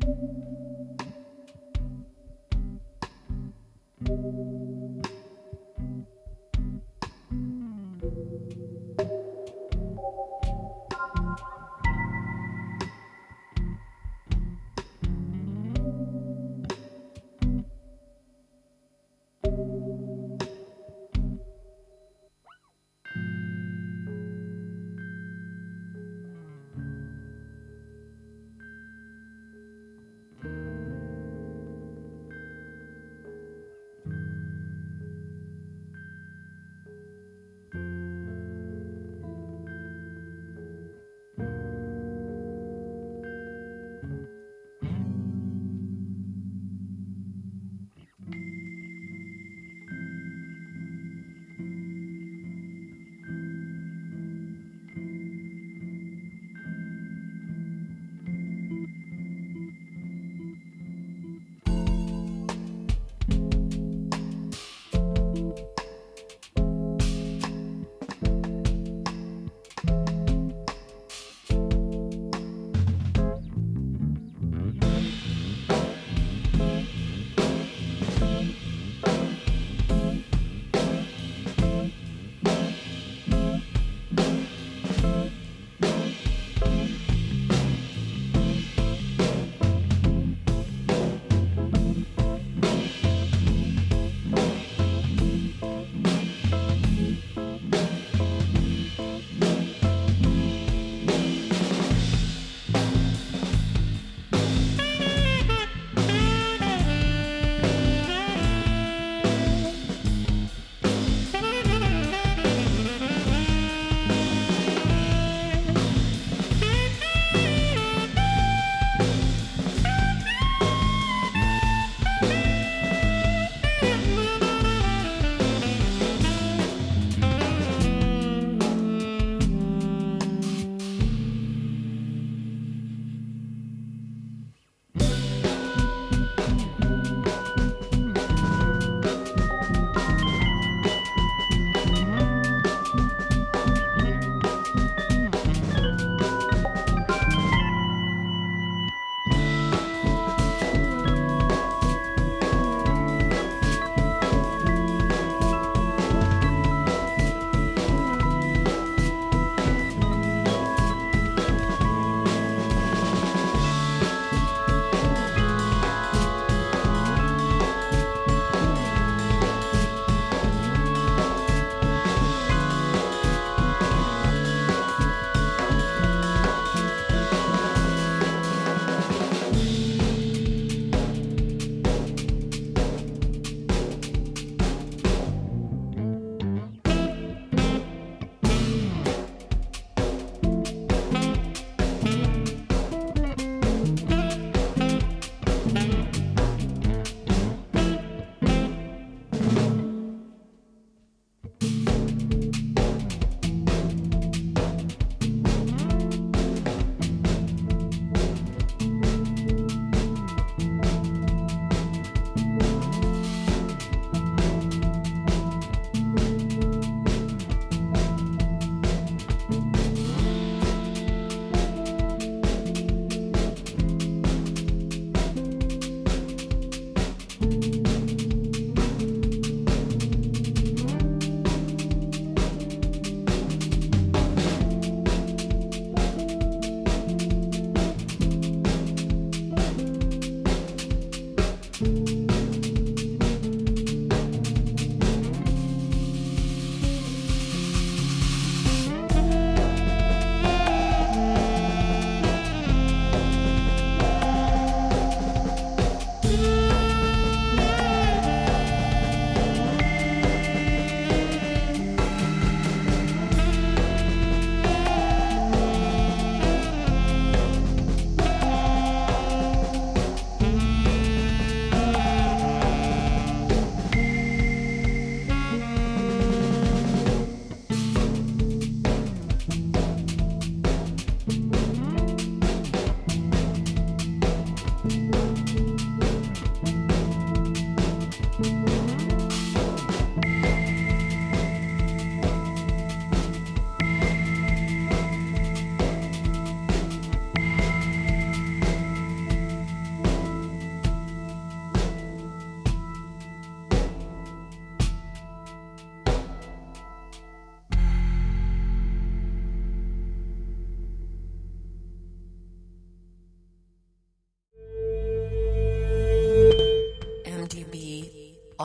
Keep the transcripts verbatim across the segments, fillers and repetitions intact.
Thank you.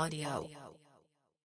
Audio.